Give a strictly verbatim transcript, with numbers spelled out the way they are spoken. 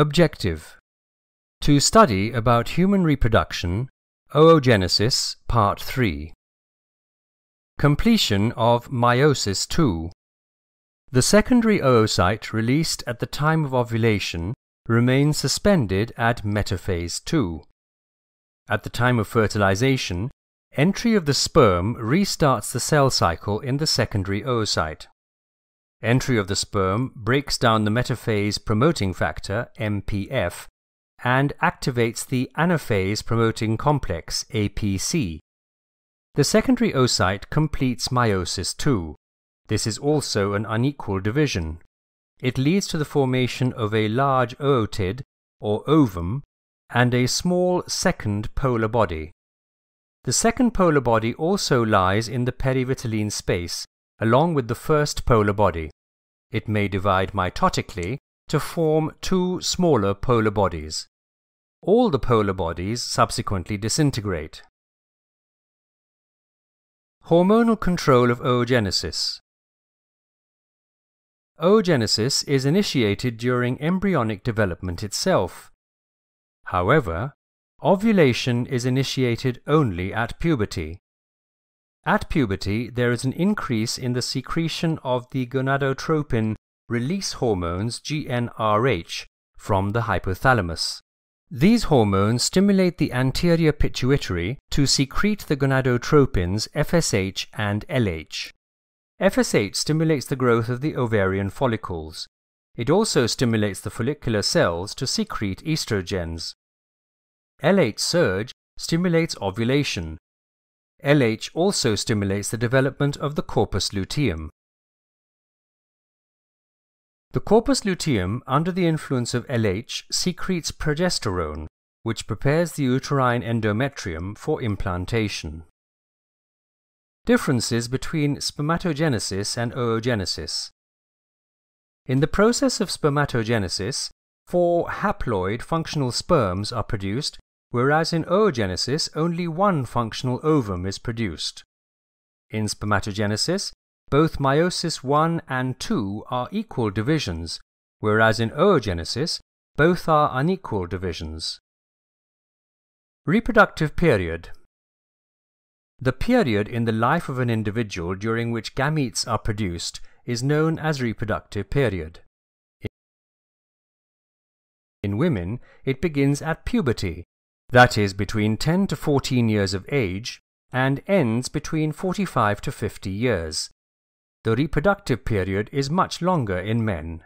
Objective: to study about human reproduction, Oogenesis, Part three. Completion of Meiosis two. The secondary oocyte released at the time of ovulation remains suspended at metaphase two. At the time of fertilization, entry of the sperm restarts the cell cycle in the secondary oocyte. Entry of the sperm breaks down the metaphase promoting factor, M P F, and activates the anaphase promoting complex, A P C. The secondary oocyte completes meiosis two. This is also an unequal division. It leads to the formation of a large ootid, or ovum, and a small second polar body. The second polar body also lies in the perivitelline space, along with the first polar body. It may divide mitotically to form two smaller polar bodies. All the polar bodies subsequently disintegrate. Hormonal control of oogenesis. Oogenesis is initiated during embryonic development itself. However, ovulation is initiated only at puberty. At puberty, there is an increase in the secretion of the gonadotropin release hormones G N R H from the hypothalamus. These hormones stimulate the anterior pituitary to secrete the gonadotropins F S H and L H. F S H stimulates the growth of the ovarian follicles. It also stimulates the follicular cells to secrete estrogens. L H surge stimulates ovulation. L H also stimulates the development of the corpus luteum. The corpus luteum, under the influence of L H, secretes progesterone, which prepares the uterine endometrium for implantation. Differences between spermatogenesis and oogenesis. In the process of spermatogenesis, four haploid functional sperms are produced, whereas in oogenesis only one functional ovum is produced. In spermatogenesis, both meiosis one and two are equal divisions, whereas in oogenesis, both are unequal divisions. Reproductive period. The period in the life of an individual during which gametes are produced is known as reproductive period. In women, it begins at puberty, that is between ten to fourteen years of age, and ends between forty-five to fifty years. The reproductive period is much longer in men.